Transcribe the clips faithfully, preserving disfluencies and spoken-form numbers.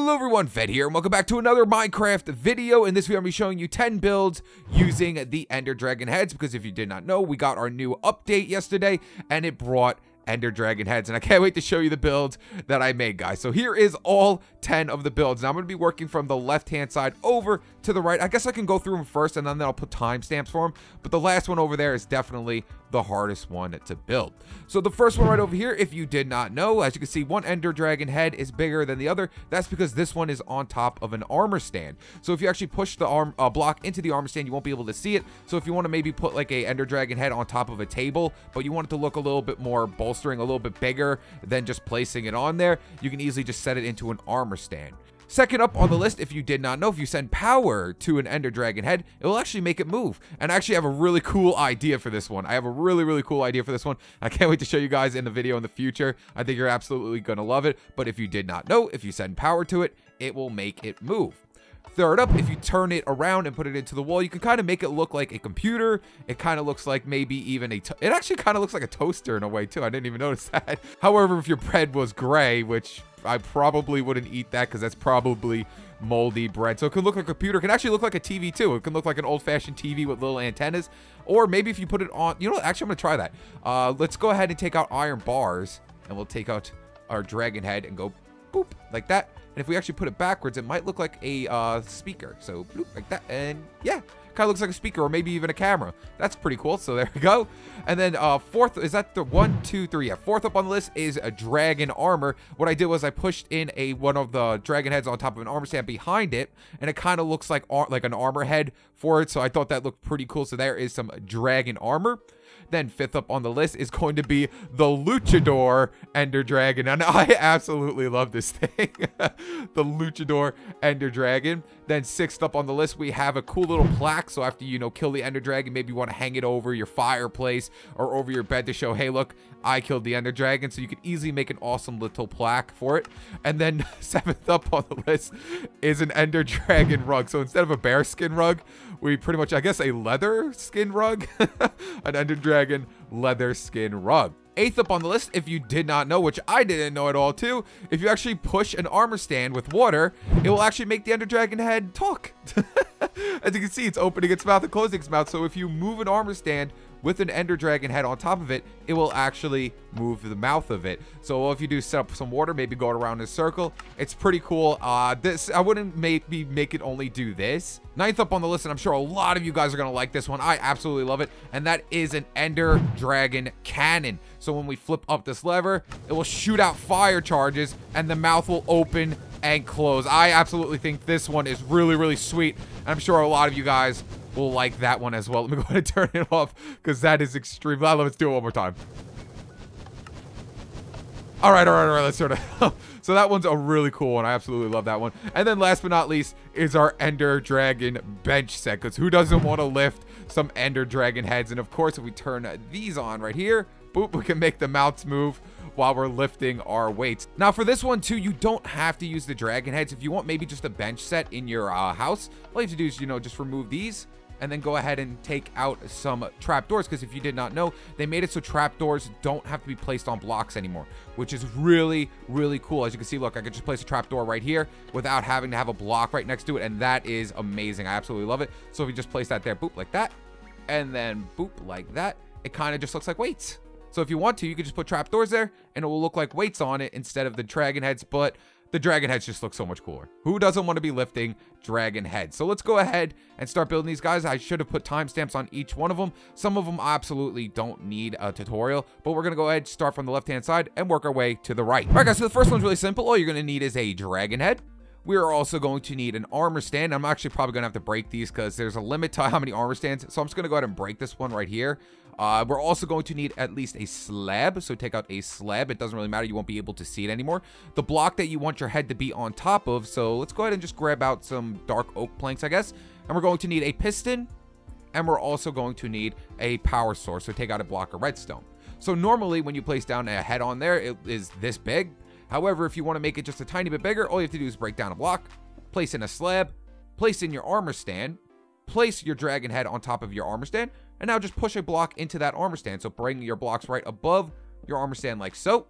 Hello everyone, Fed here, and welcome back to another Minecraft video. In this video, I'm going to be showing you ten builds using the Ender Dragon heads, because if you did not know, we got our new update yesterday, and it brought Ender Dragon heads, and I can't wait to show you the builds that I made, guys. So here is all ten of the builds. Now I'm going to be working from the left-hand side over to the right. I guess I can go through them first, and then I'll put timestamps for them, but the last one over there is definitely the hardest one to build. So the first one right over here, if you did not know, as you can see, one Ender Dragon head is bigger than the other. That's because this one is on top of an armor stand. So if you actually push the arm uh, block into the armor stand, you won't be able to see it. So if you want to maybe put like a Ender Dragon head on top of a table, but you want it to look a little bit more bolstering, a little bit bigger than just placing it on there, you can easily just set it into an armor stand. Second up on the list, if you did not know, if you send power to an Ender Dragon head, it will actually make it move. And I actually have a really cool idea for this one. I have a really, really cool idea for this one. I can't wait to show you guys in the video in the future. I think you're absolutely going to love it. But if you did not know, if you send power to it, it will make it move. Third up, if you turn it around and put it into the wall, you can kind of make it look like a computer. It kind of looks like maybe even a... It actually kind of looks like a toaster in a way, too. I didn't even notice that. However, if your bread was gray, which I probably wouldn't eat that because that's probably moldy bread. So it can look like a computer. It can actually look like a T V, too. It can look like an old-fashioned T V with little antennas. Or maybe if you put it on... You know what? Actually, I'm going to try that. Uh, let's go ahead and take out iron bars, and we'll take out our dragon head and go boop, like that. And if we actually put it backwards, it might look like a uh, speaker. So, bloop, like that. And, yeah, kind of looks like a speaker or maybe even a camera. That's pretty cool. So, there we go. And then uh, fourth, is that the one, two, three? Yeah, fourth up on the list is a dragon armor. What I did was I pushed in a one of the dragon heads on top of an armor stand behind it. And it kind of looks like, ar like an armor head for it. So, I thought that looked pretty cool. So, there is some dragon armor. Then fifth up on the list is going to be the Luchador Ender Dragon. And I absolutely love this thing. The Luchador Ender Dragon. Then sixth up on the list, we have a cool little plaque. So after, you know, kill the Ender Dragon, maybe you want to hang it over your fireplace or over your bed to show, hey, look, I killed the Ender Dragon. So you could easily make an awesome little plaque for it. And then seventh up on the list is an Ender Dragon rug. So instead of a bearskin rug, we pretty much, I guess, a leather skin rug. An Ender Dragon. Dragon leather skin rug. Eighth up on the list, if you did not know, which I didn't know at all too, if you actually push an armor stand with water, it will actually make the Ender Dragon head talk. As you can see, it's opening its mouth and closing its mouth. So if you move an armor stand with an Ender Dragon head on top of it, it will actually move the mouth of it. So if you do set up some water, maybe go around in a circle, it's pretty cool. Uh, this, I wouldn't maybe make it only do this. Ninth up on the list, and I'm sure a lot of you guys are gonna like this one. I absolutely love it, and that is an Ender Dragon cannon. So when we flip up this lever, it will shoot out fire charges, and the mouth will open and close. I absolutely think this one is really, really sweet, and I'm sure a lot of you guys we'll like that one as well. Let me go ahead and turn it off because that is extreme. Let's do it one more time. All right, all right, all right. Let's turn it off. So that one's a really cool one. I absolutely love that one. And then last but not least is our Ender Dragon bench set, because who doesn't want to lift some Ender Dragon heads? And of course, if we turn these on right here, boop, we can make the mouths move while we're lifting our weights. Now for this one too, you don't have to use the dragon heads. If you want maybe just a bench set in your uh, house, all you have to do is, you know, just remove these and then go ahead and take out some trapdoors, because if you did not know, they made it so trapdoors don't have to be placed on blocks anymore, which is really, really cool. As you can see, look, I could just place a trapdoor right here without having to have a block right next to it, and that is amazing. I absolutely love it. So if you just place that there, boop, like that, and then boop, like that, it kind of just looks like weights. So if you want to, you could just put trapdoors there, and it will look like weights on it instead of the dragon heads, but the dragon heads just look so much cooler. Who doesn't want to be lifting dragon heads? So let's go ahead and start building these guys. I should have put timestamps on each one of them. Some of them absolutely don't need a tutorial, but we're going to go ahead and start from the left-hand side and work our way to the right. All right, guys, so the first one's really simple. All you're going to need is a dragon head. We are also going to need an armor stand. I'm actually probably going to have to break these because there's a limit to how many armor stands. So I'm just going to go ahead and break this one right here. Uh, we're also going to need at least a slab. So take out a slab. It doesn't really matter. You won't be able to see it anymore. The block that you want your head to be on top of. So let's go ahead and just grab out some dark oak planks, I guess. And we're going to need a piston. And we're also going to need a power source. So take out a block of redstone. So normally when you place down a head on there, it is this big. However, if you want to make it just a tiny bit bigger, all you have to do is break down a block, place in a slab, place in your armor stand, place your dragon head on top of your armor stand, and now just push a block into that armor stand. So bring your blocks right above your armor stand like so.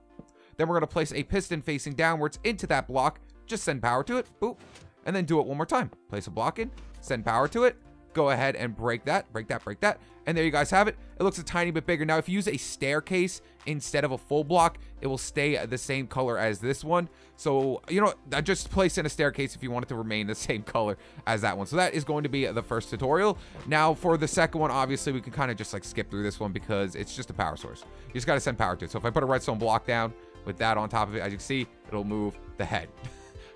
Then we're going to place a piston facing downwards into that block, just send power to it, boop, and then do it one more time. Place a block in, send power to it, go ahead and break that, break that, break that, and there you guys have it. It looks a tiny bit bigger. Now, if you use a staircase instead of a full block, it will stay the same color as this one. So, you know, just place in a staircase if you want it to remain the same color as that one. So that is going to be the first tutorial. Now, for the second one, obviously, we can kind of just, like, skip through this one because it's just a power source. You just got to send power to it. So if I put a redstone block down with that on top of it, as you can see, it'll move the head.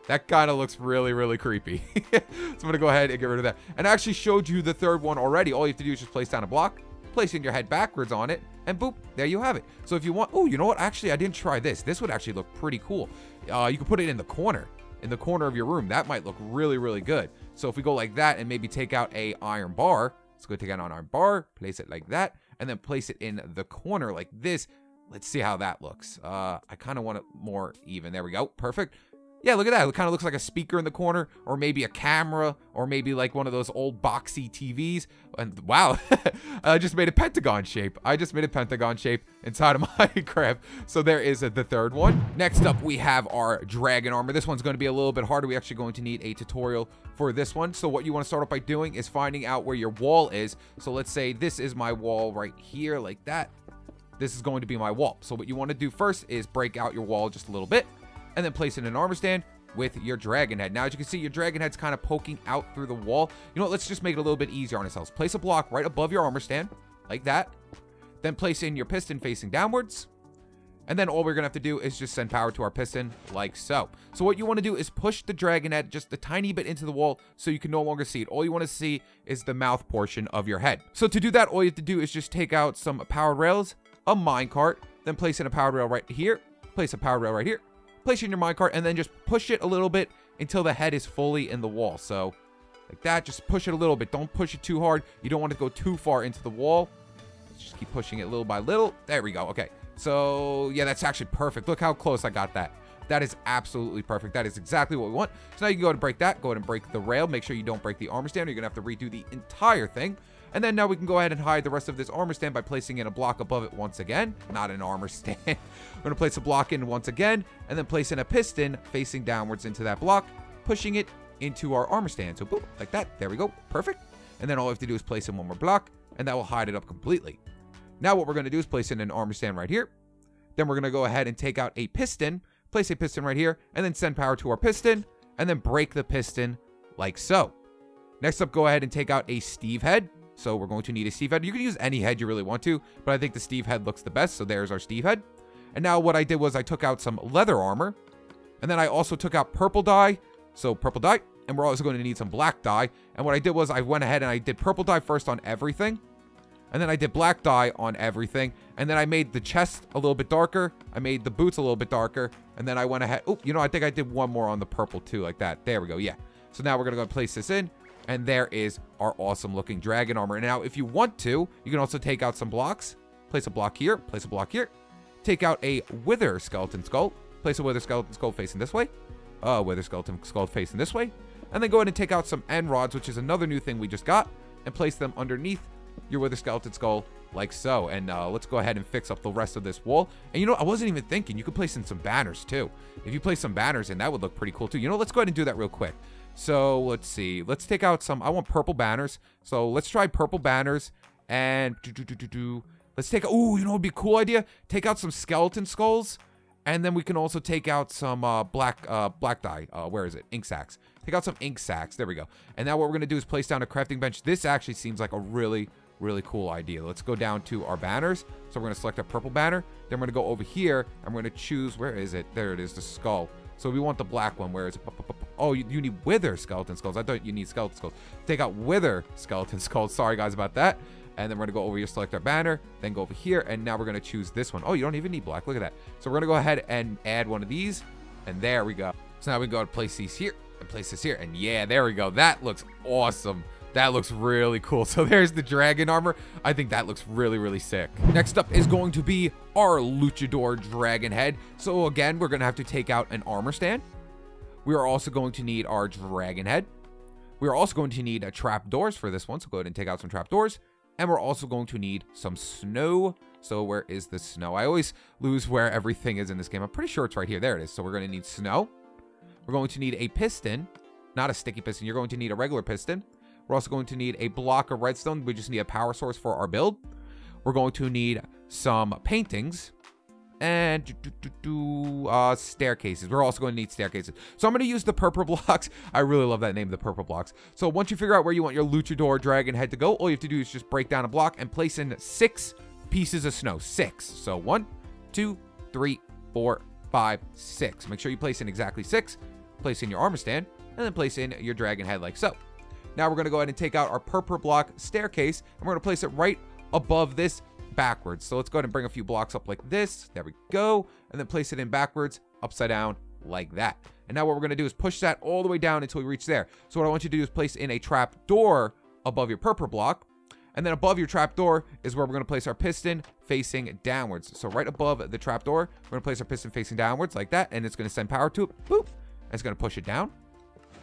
That kind of looks really, really creepy. So I'm going to go ahead and get rid of that. And I actually showed you the third one already. All you have to do is just place down a block, placing your head backwards on it, and boop, there you have it. So if you want, oh, you know what? Actually, I didn't try this. This would actually look pretty cool. Uh, you can put it in the corner, in the corner of your room. That might look really, really good. So if we go like that and maybe take out a iron bar, let's go take out an iron bar, place it like that, and then place it in the corner like this. Let's see how that looks. Uh, I kind of want it more even. There we go. Perfect. Yeah, look at that. It kind of looks like a speaker in the corner, or maybe a camera, or maybe like one of those old boxy T Vs. And wow, I just made a pentagon shape. I just made a pentagon shape inside of Minecraft. So there is the third one. Next up, we have our dragon armor. This one's going to be a little bit harder. We're actually going to need a tutorial for this one. So what you want to start off by doing is finding out where your wall is. So let's say this is my wall right here, like that. This is going to be my wall. So what you want to do first is break out your wall just a little bit, and then place in an armor stand with your dragon head. Now, as you can see, your dragon head's kind of poking out through the wall. You know what? Let's just make it a little bit easier on ourselves. Place a block right above your armor stand, like that. Then place in your piston facing downwards. And then all we're going to have to do is just send power to our piston, like so. So what you want to do is push the dragon head just a tiny bit into the wall so you can no longer see it. All you want to see is the mouth portion of your head. So to do that, all you have to do is just take out some powered rails, a minecart, then place in a powered rail right here, place a powered rail right here, place it in your minecart, and then just push it a little bit until the head is fully in the wall. So, like that, just push it a little bit. Don't push it too hard. You don't want to go too far into the wall. Let's just keep pushing it little by little. There we go. Okay. So, yeah, that's actually perfect. Look how close I got that. That is absolutely perfect. That is exactly what we want. So now you can go ahead and break that. Go ahead and break the rail. Make sure you don't break the armor stand, or you're going to have to redo the entire thing. And then now we can go ahead and hide the rest of this armor stand by placing in a block above it once again. Not an armor stand. We're going to place a block in once again, and then place in a piston facing downwards into that block, pushing it into our armor stand. So boop, like that. There we go. Perfect. And then all we have to do is place in one more block, and that will hide it up completely. Now what we're going to do is place in an armor stand right here. Then we're going to go ahead and take out a piston, place a piston right here, and then send power to our piston, and then break the piston like so. Next up, go ahead and take out a Steve head. So we're going to need a Steve head. You can use any head you really want to, but I think the Steve head looks the best. So there's our Steve head. And now what I did was I took out some leather armor, and then I also took out purple dye. So purple dye, and we're also going to need some black dye. And what I did was I went ahead and I did purple dye first on everything, and then I did black dye on everything. And then I made the chest a little bit darker. I made the boots a little bit darker. And then I went ahead. Oh, you know, I think I did one more on the purple too, like that. There we go. Yeah. So now we're going to go and place this in. And there is our awesome looking dragon armor. Now, if you want to, you can also take out some blocks. Place a block here, place a block here. Take out a wither skeleton skull. Place a wither skeleton skull facing this way. Uh, wither skeleton skull facing this way. And then go ahead and take out some end rods, which is another new thing we just got. And place them underneath your wither skeleton skull, like so. And uh, let's go ahead and fix up the rest of this wall. And you know, I wasn't even thinking, you could place in some banners too. If you place some banners in, that would look pretty cool too. You know, let's go ahead and do that real quick. So let's see, let's take out some, I want purple banners. So let's try purple banners and do, do, do, do, do. Let's take, oh, you know, it'd be a cool idea. Take out some skeleton skulls. And then we can also take out some uh, black, uh, black dye. Uh, where is it? Ink sacks. Take out some ink sacks. There we go. And now what we're going to do is place down a crafting bench. This actually seems like a really, really cool idea. Let's go down to our banners. So we're going to select a purple banner. Then we're going to go over here and we're going to choose, where is it? There it is, the skull. So we want the black one. Where is it? Oh, you, you need wither skeleton skulls. I thought you need skeleton skulls. Take out wither skeleton skulls. Sorry, guys, about that. And then we're going to go over here, select our banner, then go over here, and now we're going to choose this one. Oh, you don't even need black. Look at that. So we're going to go ahead and add one of these, and there we go. So now we go and place these here, and place this here, and yeah, there we go. That looks awesome. That looks really cool. So there's the dragon armor. I think that looks really, really sick. Next up is going to be our Luchador dragon head. So again, we're going to have to take out an armor stand. We are also going to need our dragon head. We are also going to need a trap doors for this one. So go ahead and take out some trap doors. And we're also going to need some snow. So where is the snow? I always lose where everything is in this game. I'm pretty sure it's right here. There it is. So we're going to need snow. We're going to need a piston, not a sticky piston. You're going to need a regular piston. We're also going to need a block of redstone. We just need a power source for our build. We're going to need some paintings and do, do, do, uh, staircases. We're also going to need staircases. So I'm going to use the purple blocks. I really love that name, the purple blocks. So once you figure out where you want your Luchador Dragon head to go, all you have to do is just break down a block and place in six pieces of snow. Six. So one, two, three, four, five, six. Make sure you place in exactly six. Place in your armor stand and then place in your dragon head like so. Now we're going to go ahead and take out our purple block staircase, and we're going to place it right above this backwards. So let's go ahead and bring a few blocks up like this. There we go. And then place it in backwards, upside down, like that. And now what we're going to do is push that all the way down until we reach there. So what I want you to do is place in a trap door above your purple block. And then above your trap door is where we're going to place our piston facing downwards. So right above the trap door, we're going to place our piston facing downwards like that. And it's going to send power to it. Boop. And it's going to push it down.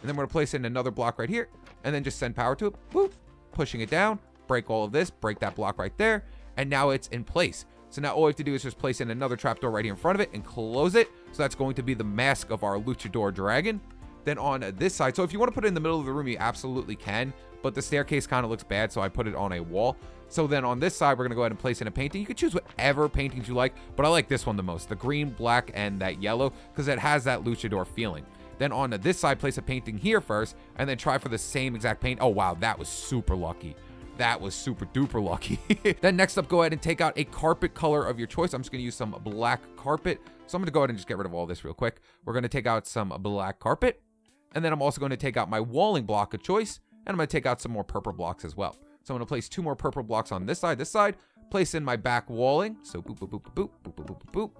And then we're going to place in another block right here. And then just send power to it. Boop. Pushing it down. Break all of this. Break that block right there. And now it's in place. So now all we have to do is just place in another trapdoor right here in front of it and close it. So that's going to be the mask of our Luchador Dragon. Then on this side, so if you want to put it in the middle of the room, you absolutely can. But the staircase kind of looks bad, so I put it on a wall. So then on this side, we're going to go ahead and place in a painting. You can choose whatever paintings you like, but I like this one the most. The green, black, and that yellow, because it has that Luchador feeling. Then on this side, place a painting here first, and then try for the same exact paint. Oh, wow, that was super lucky. That was super duper lucky. Then next up, go ahead and take out a carpet color of your choice. I'm just gonna use some black carpet. So I'm gonna go ahead and just get rid of all this real quick. We're gonna take out some black carpet. And then I'm also gonna take out my walling block of choice. And I'm gonna take out some more purple blocks as well. So I'm gonna place two more purple blocks on this side, this side. Place in my back walling. So boop, boop, boop, boop, boop, boop, boop, boop, boop.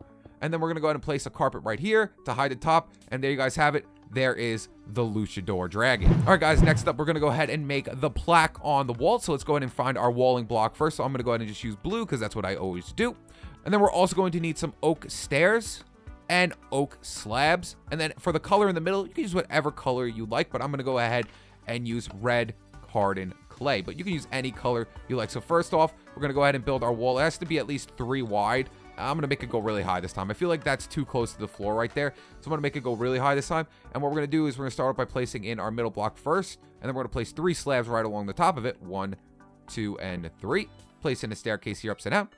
And then we're gonna go ahead and place a carpet right here to hide the top. And there you guys have it. There is the Luchador Dragon. All right, guys, next up, we're gonna go ahead and make the plaque on the wall. So let's go ahead and find our walling block first. So I'm gonna go ahead and just use blue because that's what I always do. And then we're also going to need some oak stairs and oak slabs. And then for the color in the middle, you can use whatever color you like, but I'm gonna go ahead and use red hardened clay, but you can use any color you like. So first off, we're gonna go ahead and build our wall. It has to be at least three wide. I'm going to make it go really high this time. I feel like that's too close to the floor right there. So I'm going to make it go really high this time. And what we're going to do is we're going to start off by placing in our middle block first. And then we're going to place three slabs right along the top of it. One, two, and three. Place in a staircase here upside down.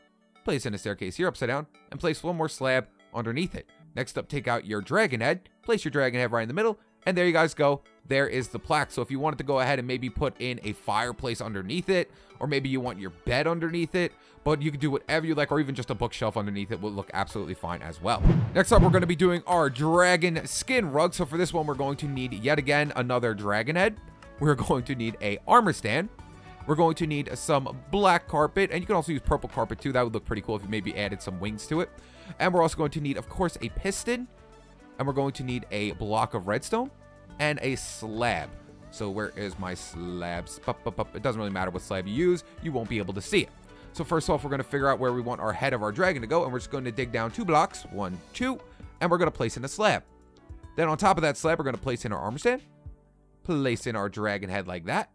Place in a staircase here upside down. And place one more slab underneath it. Next up, take out your dragon head. Place your dragon head right in the middle. And there you guys go. There is the plaque. So if you wanted to go ahead and maybe put in a fireplace underneath it, or maybe you want your bed underneath it, but you can do whatever you like, or even just a bookshelf underneath it will look absolutely fine as well. Next up, we're going to be doing our dragon skin rug. So for this one, we're going to need, yet again, another dragon head. We're going to need a armor stand. We're going to need some black carpet, and you can also use purple carpet too. That would look pretty cool if you maybe added some wings to it. And we're also going to need, of course, a piston. And we're going to need a block of redstone and a slab. So where is my slabs? It doesn't really matter what slab you use. You won't be able to see it. So first off, we're going to figure out where we want our head of our dragon to go. And we're just going to dig down two blocks. One, two. And we're going to place in a slab. Then on top of that slab, we're going to place in our armor stand. Place in our dragon head like that.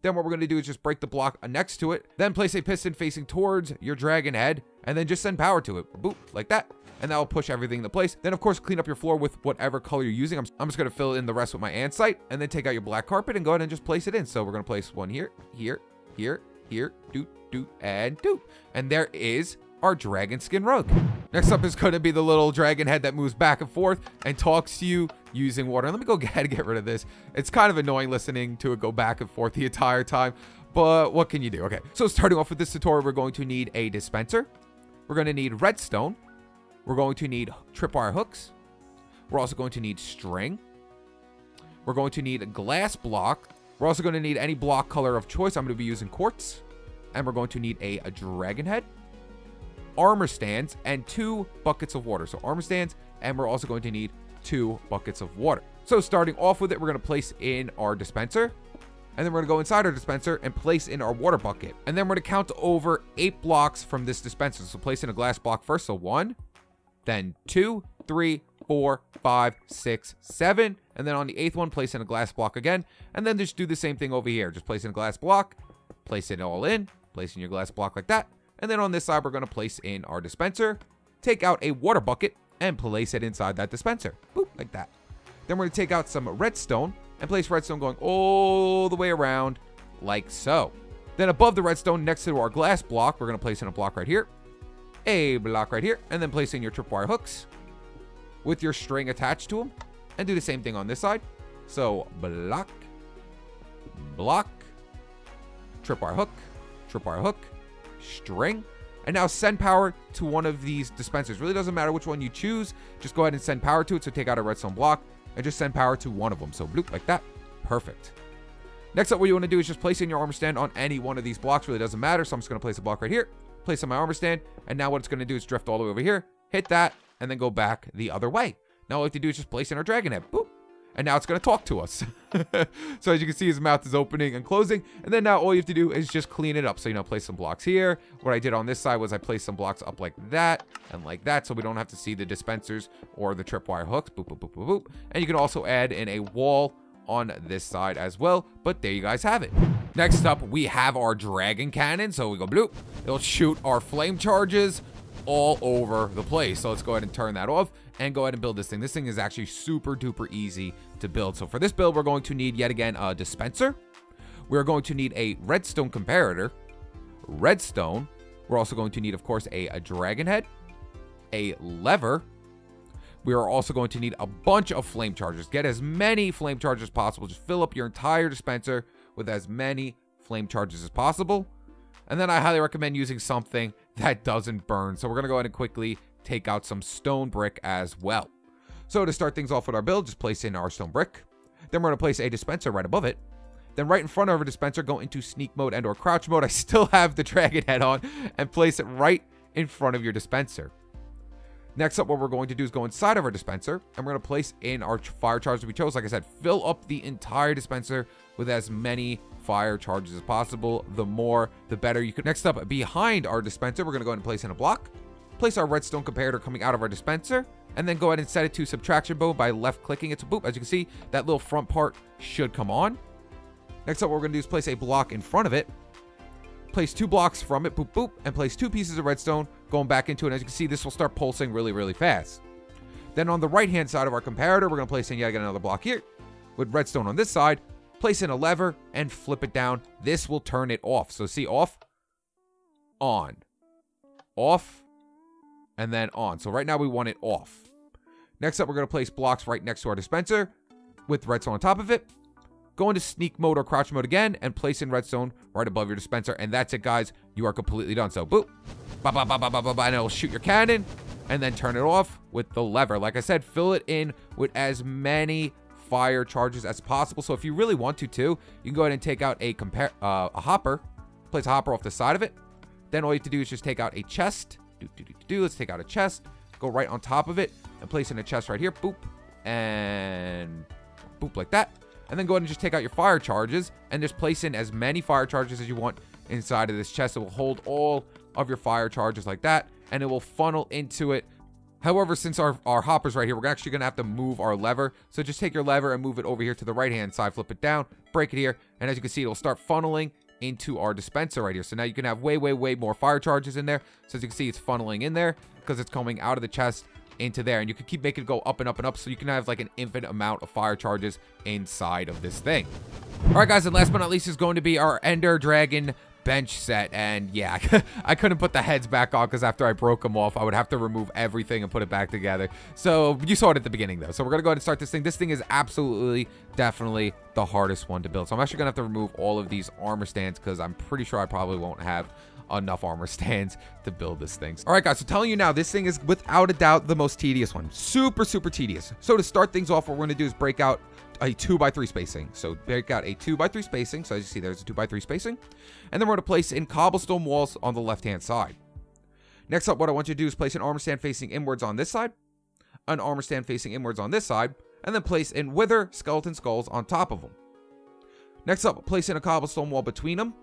Then what we're going to do is just break the block next to it. Then place a piston facing towards your dragon head. And then just send power to it. Boop, like that. And that will push everything into place. Then, of course, clean up your floor with whatever color you're using. I'm, I'm just going to fill in the rest with my andesite. And then take out your black carpet and go ahead and just place it in. So we're going to place one here, here, here, here, doot, doot, and doot. And there is our dragon skin rug. Next up is going to be the little dragon head that moves back and forth and talks to you using water. Let me go ahead and get rid of this. It's kind of annoying listening to it go back and forth the entire time. But what can you do? Okay, so starting off with this tutorial, we're going to need a dispenser. We're going to need redstone. We're going to need tripwire hooks. We're also going to need string. We're going to need a glass block. We're also going to need any block color of choice. I'm going to be using quartz. And we're going to need a, a dragon head, armor stands, and two buckets of water. So armor stands, and we're also going to need two buckets of water. So starting off with it, we're going to place in our dispenser. And then we're going to go inside our dispenser and place in our water bucket. And then we're going to count over eight blocks from this dispenser. So place in a glass block first. So one, then two, three, four, five, six, seven. And then on the eighth one, place in a glass block again. And then just do the same thing over here. Just place in a glass block, place it all in, place in your glass block like that. And then on this side, we're going to place in our dispenser, take out a water bucket, and place it inside that dispenser. Boop, like that. Then we're going to take out some redstone and place redstone going all the way around like so. Then above the redstone next to our glass block, we're going to place in a block right here, a block right here, and then place in your tripwire hooks with your string attached to them. And do the same thing on this side. So block, block, tripwire hook, tripwire hook, string. And now send power to one of these dispensers. Really doesn't matter which one you choose. Just go ahead and send power to it. So take out a redstone block and just send power to one of them. So bloop, like that. Perfect. Next up, what you want to do is just place in your armor stand on any one of these blocks. Really doesn't matter. So I'm just going to place a block right here. Place on my armor stand. And now what it's going to do is drift all the way over here. Hit that. And then go back the other way. Now all we have to do is just place in our dragon head. Boop. And now it's going to talk to us. So as you can see, his mouth is opening and closing. And then now all you have to do is just clean it up. So, you know, place some blocks here. What I did on this side was I placed some blocks up like that and like that. So we don't have to see the dispensers or the tripwire hooks. Boop, boop, boop, boop, boop. And you can also add in a wall on this side as well. But there you guys have it. Next up, we have our dragon cannon. So we go bloop. It'll shoot our flame charges all over the place. So let's go ahead and turn that off and go ahead and build this thing. This thing is actually super duper easy to build. So for this build, we're going to need yet again a dispenser. We're going to need a redstone comparator, redstone. We're also going to need, of course, a, a dragon head, a lever. We are also going to need a bunch of flame chargers. Get as many flame chargers as possible. Just fill up your entire dispenser with as many flame chargers as possible. And then I highly recommend using something that doesn't burn. So we're going to go ahead and quickly take out some stone brick as well. So to start things off with our build, just place in our stone brick. Then we're going to place a dispenser right above it. Then right in front of our dispenser, go into sneak mode and or crouch mode. I still have the dragon head on, and place it right in front of your dispenser. Next up, what we're going to do is go inside of our dispenser, and we're going to place in our fire charges we chose. Like I said, fill up the entire dispenser with as many fire charges as possible. The more, the better. You could. Next up, behind our dispenser, we're going to go ahead and place in a block. Place our redstone comparator coming out of our dispenser, and then go ahead and set it to subtraction mode by left clicking it. So boop, as you can see, that little front part should come on. Next up, what we're going to do is place a block in front of it. Place two blocks from it, boop, boop, and place two pieces of redstone going back into it. And as you can see, this will start pulsing really, really fast. Then on the right-hand side of our comparator, we're going to place in yet again another block here with redstone on this side. Place in a lever and flip it down. This will turn it off. So see, off, on, off, and then on. So right now we want it off. Next up, we're going to place blocks right next to our dispenser with redstone on top of it. Go into sneak mode or crouch mode again and place in redstone right above your dispenser. And that's it, guys. You are completely done. So boop, ba ba ba ba ba ba, and it'll shoot your cannon and then turn it off with the lever. Like I said, fill it in with as many fire charges as possible. So if you really want to too, you can go ahead and take out a compare uh, a hopper. Place a hopper off the side of it. Then all you have to do is just take out a chest. Do, do, do, do, do. Let's take out a chest. Go right on top of it and place in a chest right here. Boop and boop like that. And then go ahead and just take out your fire charges and just place in as many fire charges as you want inside of this chest. It will hold all of your fire charges like that, and it will funnel into it. However, since our, our hopper's right here, we're actually going to have to move our lever. So just take your lever and move it over here to the right-hand side. Flip it down, break it here, and as you can see, it'll start funneling into our dispenser right here. So now you can have way, way, way more fire charges in there. So as you can see, it's funneling in there because it's coming out of the chest into there, and you can keep making it go up and up and up, so you can have like an infinite amount of fire charges inside of this thing. All right, guys, and last but not least is going to be our Ender Dragon bench set. And yeah, I couldn't put the heads back on because after I broke them off, I would have to remove everything and put it back together. So you saw it at the beginning though. So we're gonna go ahead and start this thing. This thing is absolutely, definitely the hardest one to build. So I'm actually gonna have to remove all of these armor stands because I'm pretty sure I probably won't have enough armor stands to build this thing. All right, guys, so telling you now, this thing is without a doubt the most tedious one. Super, super tedious. So to start things off, what we're going to do is break out a two by three spacing. So break out a two by three spacing. So as you see, there's a two by three spacing. And then we're going to place in cobblestone walls on the left-hand side. Next up, what I want you to do is place an armor stand facing inwards on this side, an armor stand facing inwards on this side, and then place in wither skeleton skulls on top of them. Next up, place in a cobblestone wall between them.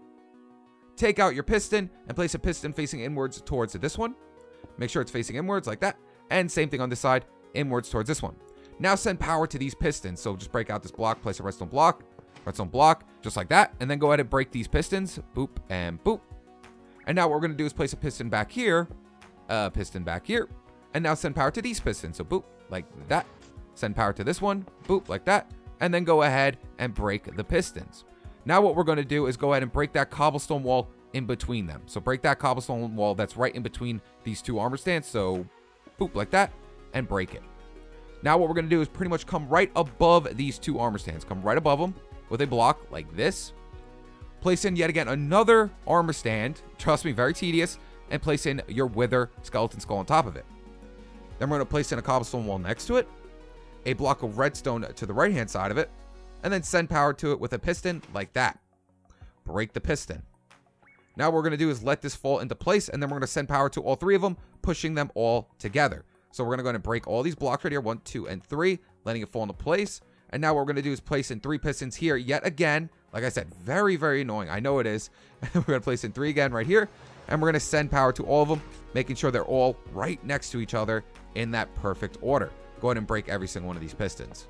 Take out your piston and place a piston facing inwards towards this one. Make sure it's facing inwards like that. And same thing on this side, inwards towards this one. Now send power to these pistons. So just break out this block, place a redstone block, redstone block, just like that. And then go ahead and break these pistons, boop and boop. And now what we're going to do is place a piston back here, a piston back here. And now send power to these pistons. So boop, like that. send power to this one, boop, like that, and then go ahead and break the pistons. Now what we're going to do is go ahead and break that cobblestone wall in between them. So break that cobblestone wall that's right in between these two armor stands. So boop, like that, and break it. Now what we're going to do is pretty much come right above these two armor stands. Come right above them with a block like this. Place in yet again another armor stand. Trust me, very tedious. And place in your wither skeleton skull on top of it. Then we're going to place in a cobblestone wall next to it. A block of redstone to the right hand side of it. And then send power to it with a piston like that. Break the piston. Now what we're going to do is let this fall into place. And then we're going to send power to all three of them, pushing them all together. So we're going to go ahead and break all these blocks right here. One, two, and three. Letting it fall into place. And now what we're going to do is place in three pistons here yet again. Like I said, very, very annoying. I know it is. We're going to place in three again right here. And we're going to send power to all of them, making sure they're all right next to each other in that perfect order. Go ahead and break every single one of these pistons.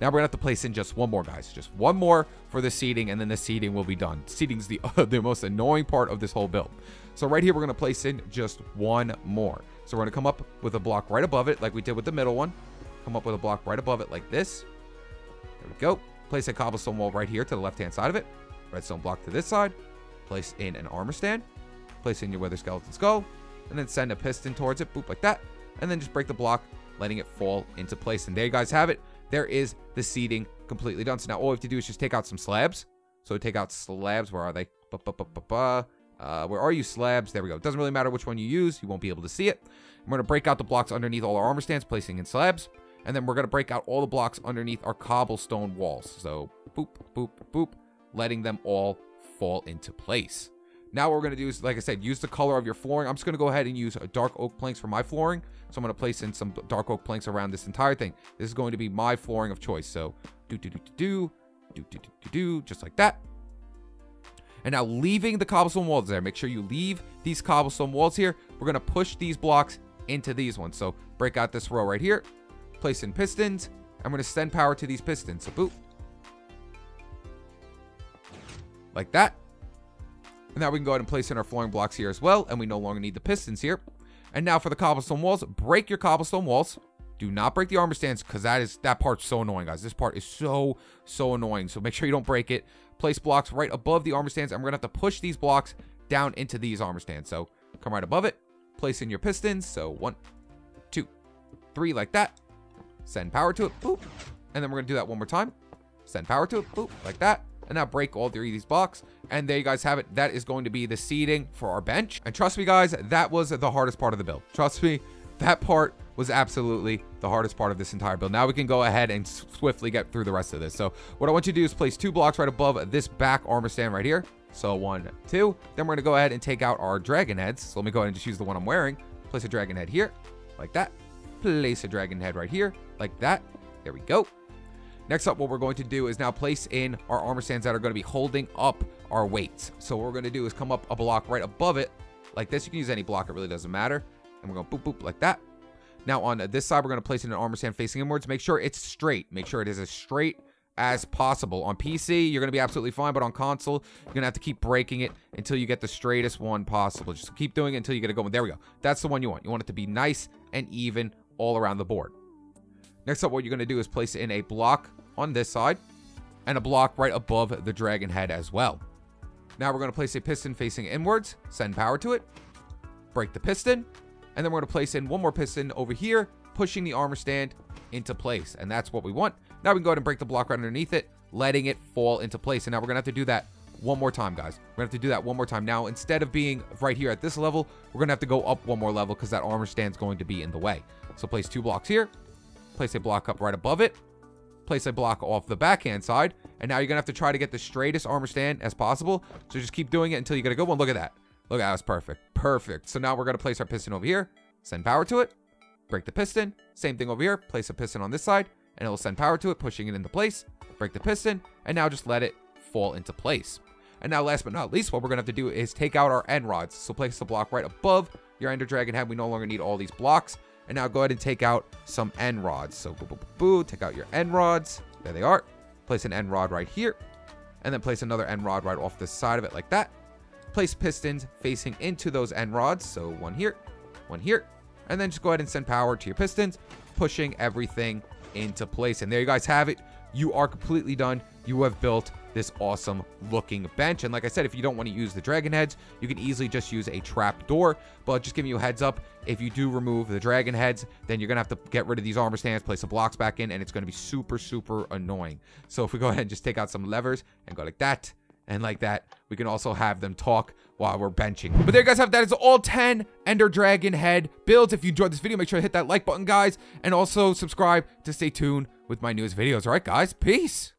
Now we're going to have to place in just one more, guys. Just one more for the seating, and then the seating will be done. Seating's the, uh, the most annoying part of this whole build. So right here, we're going to place in just one more. So we're going to come up with a block right above it, like we did with the middle one. Come up with a block right above it like this. There we go. Place a cobblestone wall right here to the left-hand side of it. Redstone block to this side. Place in an armor stand. Place in your wither skeleton skull. And then send a piston towards it. Boop, like that. And then just break the block, letting it fall into place. And there you guys have it. There is the seating completely done. So now all we have to do is just take out some slabs. So take out slabs. Where are they? Ba, ba, ba, ba, ba. Uh, where are you, slabs? There we go. It doesn't really matter which one you use. You won't be able to see it. And we're going to break out the blocks underneath all our armor stands, placing in slabs. And then we're going to break out all the blocks underneath our cobblestone walls. So boop, boop, boop, letting them all fall into place. Now what we're going to do is, like I said, use the color of your flooring. I'm just going to go ahead and use dark oak planks for my flooring. So I'm going to place in some dark oak planks around this entire thing. This is going to be my flooring of choice. So do, do, do, do, do, do, do, do, do, just like that. And now leaving the cobblestone walls there. Make sure you leave these cobblestone walls here. We're going to push these blocks into these ones. So break out this row right here. Place in pistons. I'm going to send power to these pistons. So boop. Like that. And now we can go ahead and place in our flooring blocks here as well. And we no longer need the pistons here. And now for the cobblestone walls, break your cobblestone walls. Do not break the armor stands because that is that part's so annoying, guys. This part is so, so annoying. So make sure you don't break it. Place blocks right above the armor stands. And we're going to have to push these blocks down into these armor stands. So come right above it. Place in your pistons. So one, two, three, like that. Send power to it. Boop. And then we're going to do that one more time. Send power to it. Boop. Like that. And now break all three of these blocks. And there you guys have it. That is going to be the seating for our bench. And trust me, guys, that was the hardest part of the build. Trust me, that part was absolutely the hardest part of this entire build. Now we can go ahead and swiftly get through the rest of this. So what I want you to do is place two blocks right above this back armor stand right here. So one, two. Then we're going to go ahead and take out our dragon heads. So let me go ahead and just use the one I'm wearing. Place a dragon head here, like that. Place a dragon head right here, like that. There we go. Next up, what we're going to do is now place in our armor stands that are going to be holding up our weights. So what we're going to do is come up a block right above it like this. You can use any block. It really doesn't matter. And we're going to boop, boop, like that. Now on this side, we're going to place in an armor stand facing inwards. Make sure it's straight. Make sure it is as straight as possible. On P C, you're going to be absolutely fine. But on console, you're going to have to keep breaking it until you get the straightest one possible. Just keep doing it until you get a good one. There we go. That's the one you want. You want it to be nice and even all around the board. Next up, what you're going to do is place in a block on this side and a block right above the dragon head as well. Now we're going to place a piston facing inwards, send power to it, break the piston, and then we're going to place in one more piston over here, pushing the armor stand into place. And that's what we want. Now we can go ahead and break the block right underneath it, letting it fall into place. And now we're going to have to do that one more time, guys. We're going to have to do that one more time. Now, instead of being right here at this level, we're going to have to go up one more level because that armor stand's going to be in the way. So place two blocks here. Place a block up right above it. Place a block off the backhand side. And now you're going to have to try to get the straightest armor stand as possible. So just keep doing it until you get a good one. Look at that. Look at that. That's perfect. Perfect. So now we're going to place our piston over here. Send power to it. Break the piston. Same thing over here. Place a piston on this side. And it will send power to it, pushing it into place. Break the piston. And now just let it fall into place. And now last but not least, what we're going to have to do is take out our end rods. So place the block right above your Ender Dragon head. We no longer need all these blocks. And now go ahead and take out some end rods. So boo, boo, boo, boo, take out your end rods. There they are. Place an end rod right here. And then place another end rod right off the side of it like that. Place pistons facing into those end rods. So one here, one here. And then just go ahead and send power to your pistons, pushing everything into place. And there you guys have it. You are completely done. You have built this awesome looking bench. And like I said, if you don't want to use the dragon heads, you can easily just use a trap door. But just giving you a heads up, if you do remove the dragon heads, then you're gonna have to get rid of these armor stands, place the blocks back in, and it's gonna be super super annoying. So if we go ahead and just take out some levers and go like that and like that, we can also have them talk while we're benching. But there you guys have it. That is all ten Ender Dragon head builds. If you enjoyed this video, make sure to hit that like button, guys, and also subscribe to stay tuned with my newest videos. All right, guys, peace.